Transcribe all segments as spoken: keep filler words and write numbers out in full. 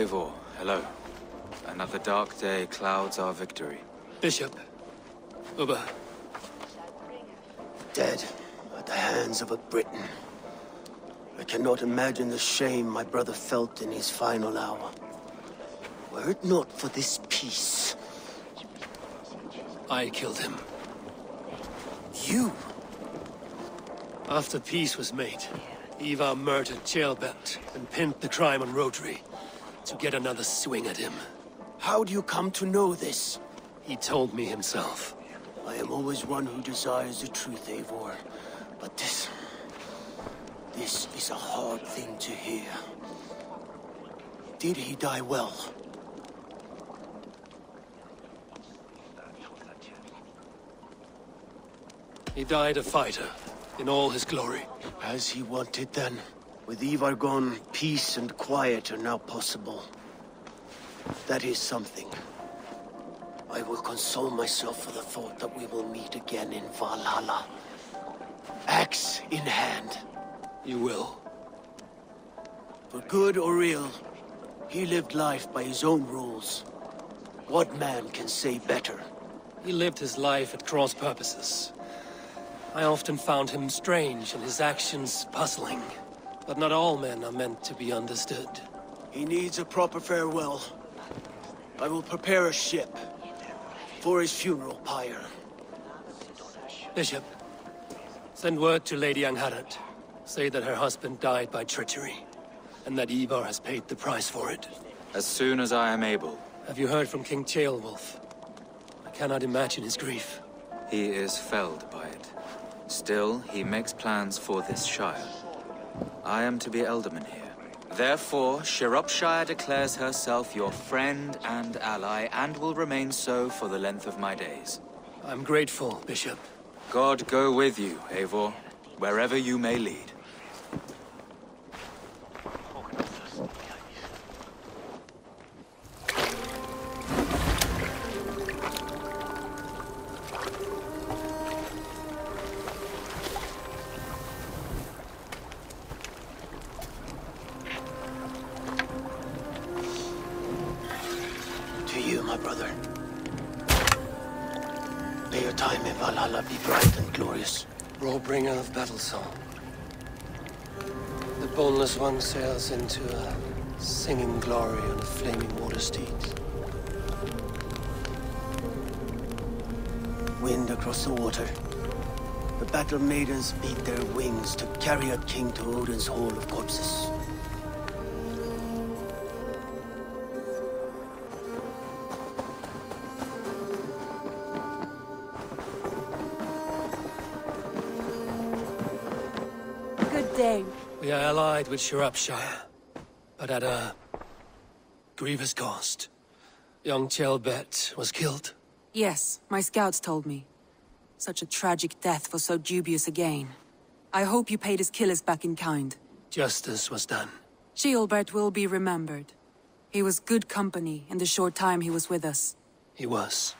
Eivor, hello. Another dark day clouds our victory. Bishop. Ubba. Dead at the hands of a Briton. I cannot imagine the shame my brother felt in his final hour. Were it not for this peace... I killed him. You? After peace was made, Ivar murdered Chilbert and pinned the crime on Rotary to get another swing at him. How do you come to know this? He told me himself. I am always one who desires the truth, Eivor. But this... this is a hard thing to hear. Did he die well? He died a fighter, in all his glory. As he wanted then. With Ivar gone, peace and quiet are now possible. That is something. I will console myself for the thought that we will meet again in Valhalla. Axe in hand. You will. For good or ill, he lived life by his own rules. What man can say better? He lived his life at cross purposes. I often found him strange and his actions puzzling. But not all men are meant to be understood. He needs a proper farewell. I will prepare a ship for his funeral pyre. Bishop, send word to Lady Angharad. Say that her husband died by treachery, and that Ivar has paid the price for it. As soon as I am able. Have you heard from King Ceolwulf? I cannot imagine his grief. He is felled by it. Still, he makes plans for this shire. I am to be alderman here. Therefore, Shropshire declares herself your friend and ally, and will remain so for the length of my days. I'm grateful, Bishop. God go with you, Eivor, wherever you may lead. Song. The boneless one sails into a singing glory on a flaming water steed. Wind across the water. The battle maidens beat their wings to carry a king to Odin's hall of corpses. We are allied with Shropshire, but at a grievous cost. Young Chilbert was killed. Yes, my scouts told me. Such a tragic death for so dubious a gain. I hope you paid his killers back in kind. Justice was done. Chilbert will be remembered. He was good company in the short time he was with us. He was.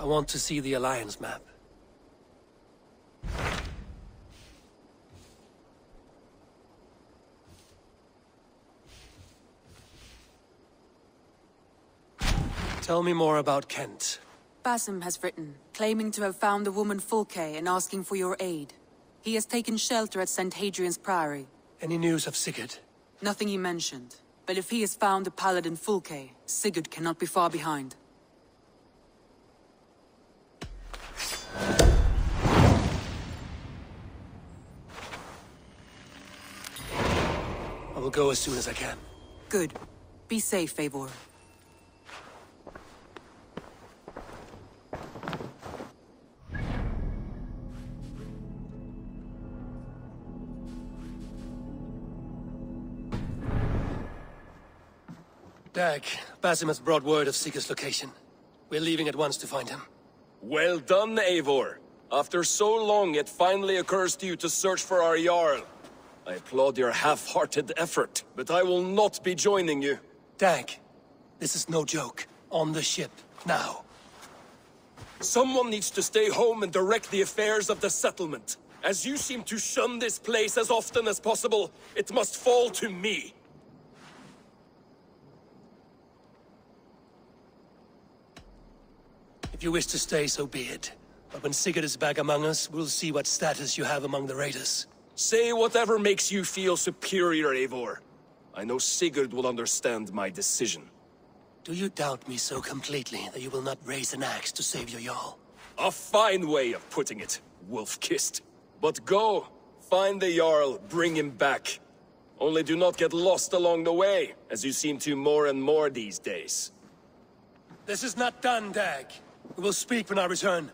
I want to see the Alliance map. Tell me more about Kent. Basim has written, claiming to have found the woman Fulke and asking for your aid. He has taken shelter at Saint Hadrian's Priory. Any news of Sigurd? Nothing he mentioned. But if he has found the paladin Fulke, Sigurd cannot be far behind. I will go as soon as I can. Good. Be safe, Eivor. Dag, Basim has brought word of Sigurd's location. We're leaving at once to find him. Well done, Eivor. After so long, it finally occurs to you to search for our Jarl. I applaud your half-hearted effort, but I will not be joining you. Dag, this is no joke. On the ship, now. Someone needs to stay home and direct the affairs of the settlement. As you seem to shun this place as often as possible, it must fall to me. If you wish to stay, so be it. But when Sigurd is back among us, we'll see what status you have among the raiders. Say whatever makes you feel superior, Eivor. I know Sigurd will understand my decision. Do you doubt me so completely that you will not raise an axe to save your jarl? A fine way of putting it, wolf-kissed. But go, find the jarl, bring him back. Only do not get lost along the way, as you seem to more and more these days. This is not done, Dag. We will speak when I return.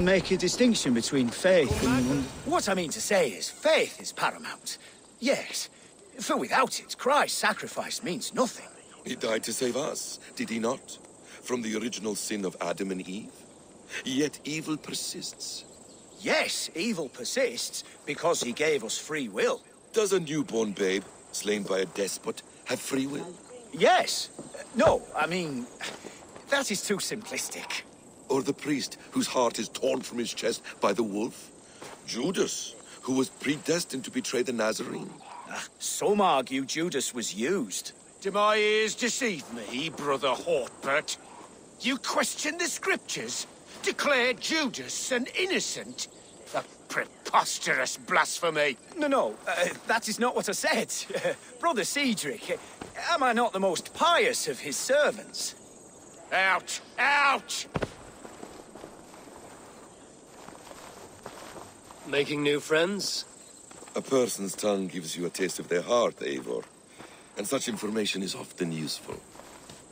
Make a distinction between faith and... What I mean to say is, faith is paramount. Yes, for without it, Christ's sacrifice means nothing. He died to save us, did he not? From the original sin of Adam and Eve? Yet evil persists. Yes, evil persists, because he gave us free will. Does a newborn babe, slain by a despot, have free will? Yes. No, I mean... that is too simplistic. Or the priest, whose heart is torn from his chest by the wolf? Judas, who was predestined to betray the Nazarene? Ah, some argue Judas was used. Do my ears deceive me, Brother Hortbert? You question the scriptures? Declare Judas an innocent? That preposterous blasphemy! No, no, uh, that is not what I said. Brother Cedric, am I not the most pious of his servants? Out! Out! Making new friends? A person's tongue gives you a taste of their heart, Eivor. And such information is often useful.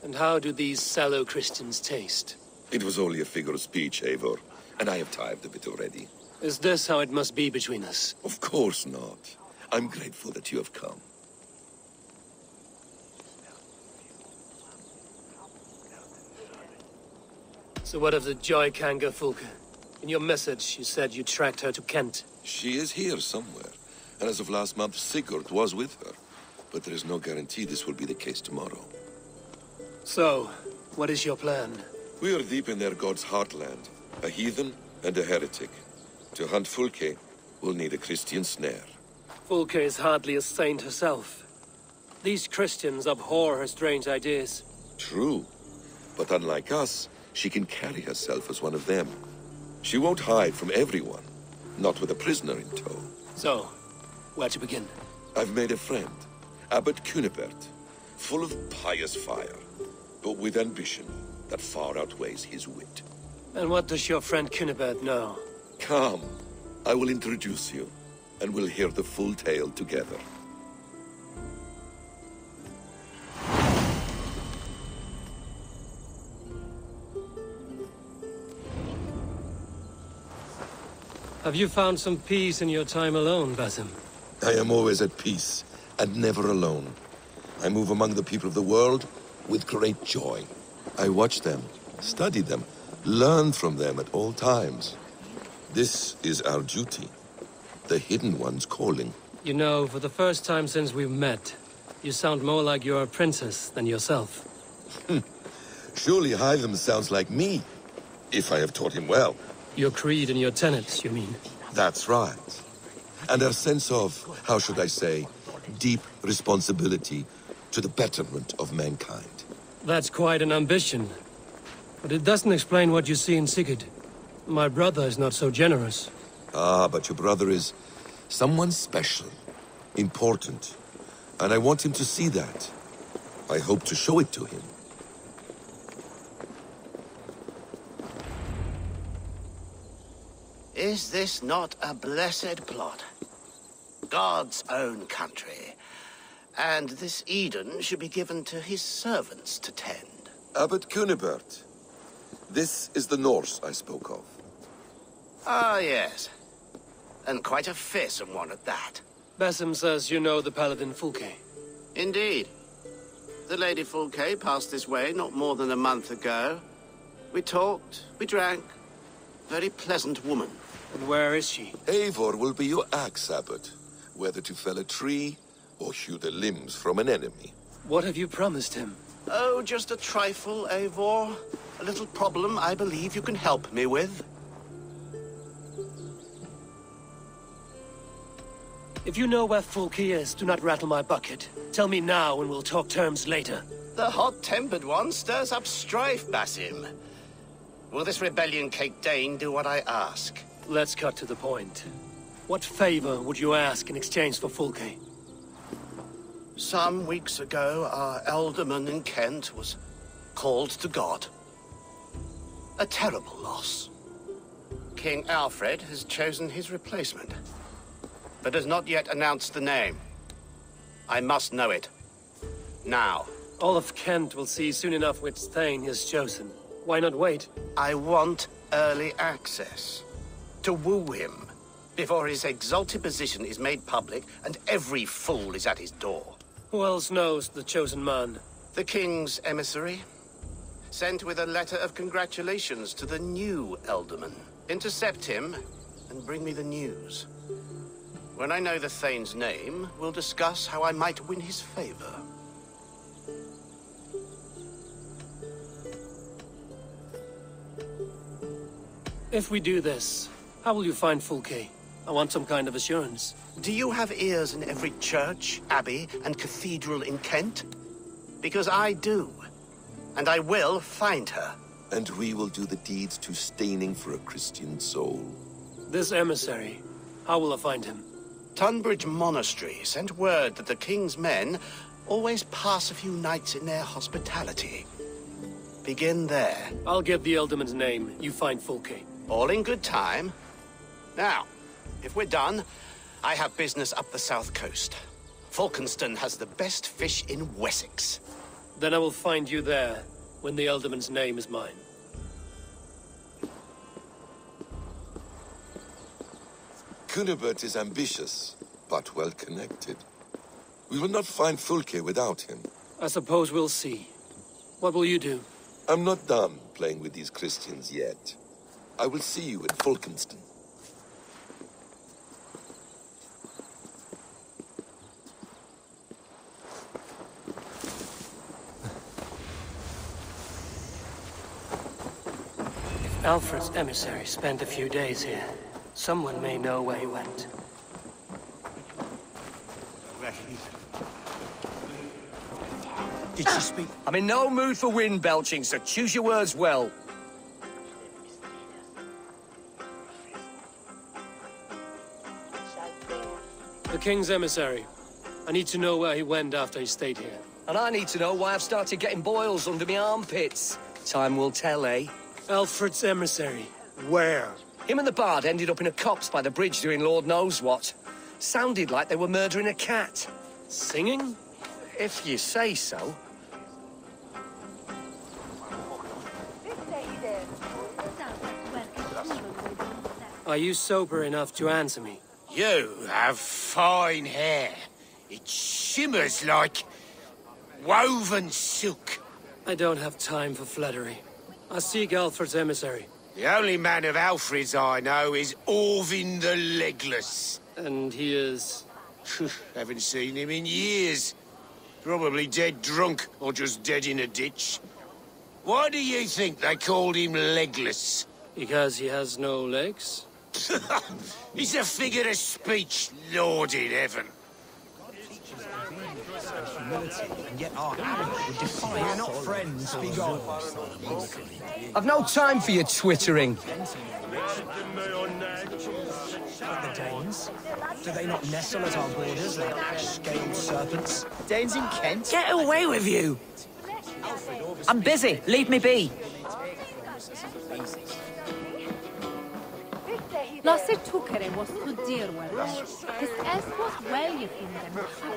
And how do these sallow Christians taste? It was only a figure of speech, Eivor. And I have tired of it already. Is this how it must be between us? Of course not. I'm grateful that you have come. So what of the Joykanger, Fulke? In your message, you said you tracked her to Kent. She is here somewhere, and as of last month, Sigurd was with her. But there is no guarantee this will be the case tomorrow. So, what is your plan? We are deep in their god's heartland, a heathen and a heretic. To hunt Fulke, we'll need a Christian snare. Fulke is hardly a saint herself. These Christians abhor her strange ideas. True, but unlike us, she can carry herself as one of them. She won't hide from everyone, not with a prisoner in tow. So, where to begin? I've made a friend, Abbot Cunebert, full of pious fire, but with ambition that far outweighs his wit. And what does your friend Cunebert know? Come, I will introduce you, and we'll hear the full tale together. Have you found some peace in your time alone, Basim? I am always at peace, and never alone. I move among the people of the world with great joy. I watch them, study them, learn from them at all times. This is our duty, the Hidden One's calling. You know, for the first time since we've met, you sound more like your princess than yourself. Surely Hytham sounds like me, if I have taught him well. Your creed and your tenets, you mean? That's right. And our sense of, how should I say, deep responsibility to the betterment of mankind. That's quite an ambition. But it doesn't explain what you see in Sigurd. My brother is not so generous. Ah, but your brother is someone special, important. And I want him to see that. I hope to show it to him. Is this not a blessed plot? God's own country. And this Eden should be given to his servants to tend. Abbot Cunebert. This is the Norse I spoke of. Ah, yes. And quite a fearsome one at that. Basim says you know the paladin Fulke. Indeed. The Lady Fulke passed this way not more than a month ago. We talked, we drank. Very pleasant woman. And where is she? Eivor will be your axe abbot, whether to fell a tree or hew the limbs from an enemy. What have you promised him? Oh, just a trifle, Eivor. A little problem I believe you can help me with. If you know where Fulke is, do not rattle my bucket. Tell me now and we'll talk terms later. The hot-tempered one stirs up strife, Basim. Will this rebellion cake Dane do what I ask? Let's cut to the point. What favor would you ask in exchange for Fulke? Some weeks ago, our alderman in Kent was called to God. A terrible loss. King Alfred has chosen his replacement, but has not yet announced the name. I must know it. Now. All of Kent will see soon enough which Thane is chosen. Why not wait? I want early access. To woo him, before his exalted position is made public and every fool is at his door. Who else knows the chosen man? The King's emissary, sent with a letter of congratulations to the new alderman. Intercept him and bring me the news. When I know the Thane's name, we'll discuss how I might win his favor. If we do this, how will you find Fulke? I want some kind of assurance. Do you have ears in every church, abbey, and cathedral in Kent? Because I do, and I will find her. And we will do the deeds too staining for a Christian soul. This emissary, how will I find him? Tunbridge Monastery sent word that the King's men always pass a few nights in their hospitality. Begin there. I'll give the alderman's name. You find Fulke. All in good time. Now, if we're done, I have business up the south coast. Falkenstern has the best fish in Wessex. Then I will find you there when the alderman's name is mine. Cunebert is ambitious, but well-connected. We will not find Fulke without him. I suppose we'll see. What will you do? I'm not done playing with these Christians yet. I will see you at Falkenstern. If Alfred's emissary spent a few days here, someone may know where he went. Did she speak? I'm in no mood for wind belching, so choose your words well. The King's emissary. I need to know where he went after he stayed here. And I need to know why I've started getting boils under my armpits. Time will tell, eh? Alfred's emissary. Where? Him and the bard ended up in a copse by the bridge doing Lord knows what. Sounded like they were murdering a cat. Singing? If you say so. Are you sober enough to answer me? You have fine hair. It shimmers like woven silk. I don't have time for flattery. I seek Alfred's emissary. The only man of Alfred's I know is Orvin the Legless. And he is... Haven't seen him in years. Probably dead drunk, or just dead in a ditch. Why do you think they called him Legless? Because he has no legs? He's a figure of speech, Lord in heaven. I've no time for your twittering. The Danes? Do they not nestle at our borders like ash-scaled serpents? Danes in Kent? Get away with you! I'm busy. Leave me be.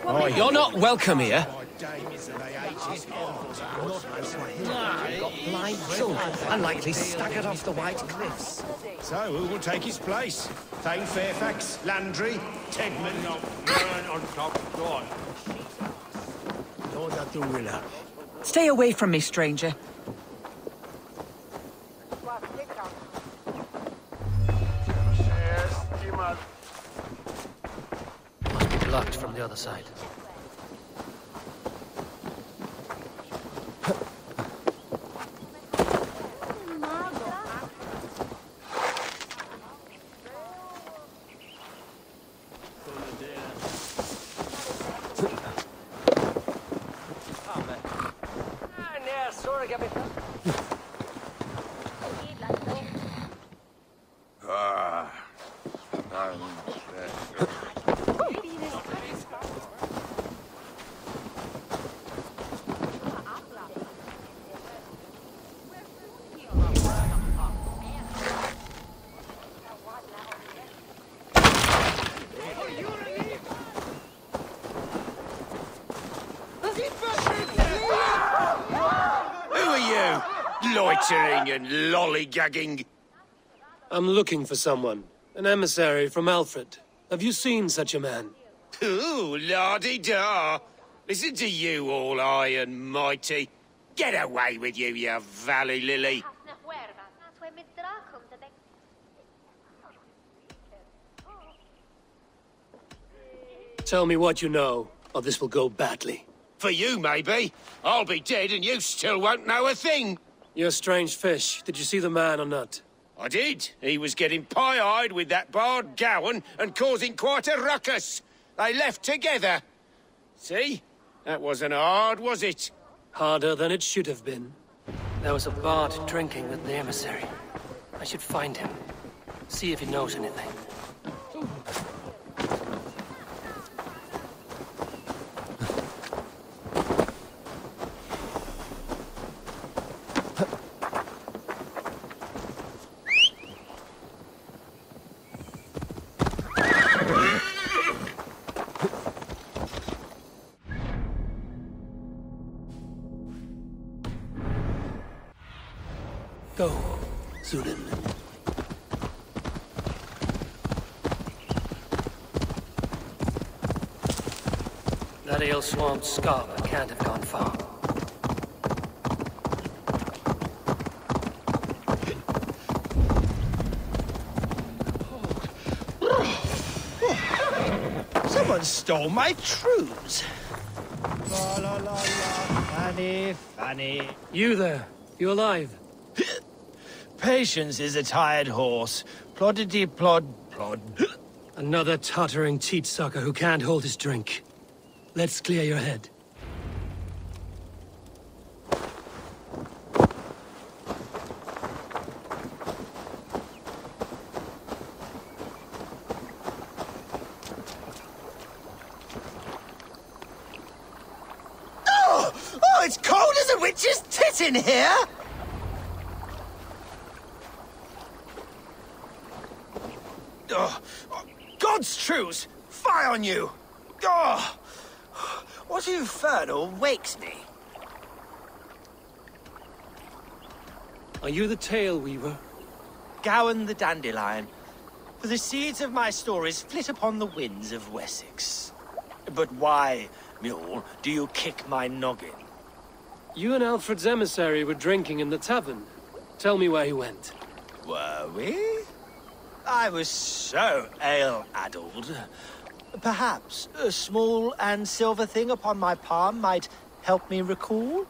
Oh, you're not welcome here. Unlikely staggered off the white cliffs. So who will take his place? Thane Fairfax, Landry, Tedman, Burn on top, gone. Stay away from me, stranger. Must be blocked from the other side. And lollygagging. I'm looking for someone. An emissary from Alfred. Have you seen such a man? Ooh, la-dee-da. Listen to you, all high and mighty. Get away with you, you valley lily. Tell me what you know, or this will go badly. For you, maybe. I'll be dead and you still won't know a thing. You're a strange fish. Did you see the man or not? I did. He was getting pie-eyed with that bard Gowan and causing quite a ruckus. They left together. See? That wasn't hard, was it? Harder than it should have been. There was a bard drinking with the emissary. I should find him. See if he knows anything. Swamped Scarlet can't have gone far. Someone stole my trues. La, la, la, la. Fanny, Fanny. You there. You alive? Patience is a tired horse. Ploddity plod, plod. Another tottering teat-sucker who can't hold his drink. Let's clear your head. Oh! Oh, it's cold as a witch's tit in here! Oh, oh, God's truce! Fie on you! Oh! What infernal wakes me? Are you the tale weaver? Gowan the dandelion. For the seeds of my stories flit upon the winds of Wessex. But why, mule, do you kick my noggin? You and Alfred's emissary were drinking in the tavern. Tell me where he went. Were we? I was so ale-addled. Perhaps a small and silver thing upon my palm might help me recall?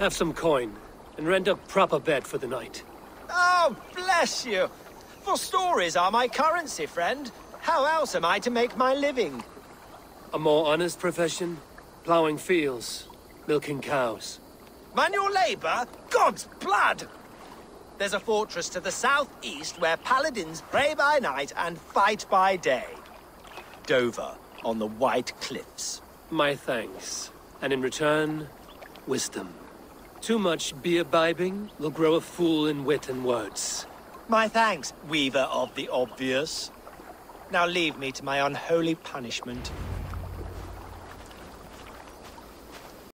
Have some coin, and rent a proper bed for the night. Oh, bless you! For stories are my currency, friend. How else am I to make my living? A more honest profession? Ploughing fields, milking cows. Manual labour? God's blood! There's a fortress to the southeast where paladins pray by night and fight by day. Dover, on the White Cliffs. My thanks. And in return, wisdom. Too much beer-bibbing will grow a fool in wit and words. My thanks, weaver of the obvious. Now leave me to my unholy punishment.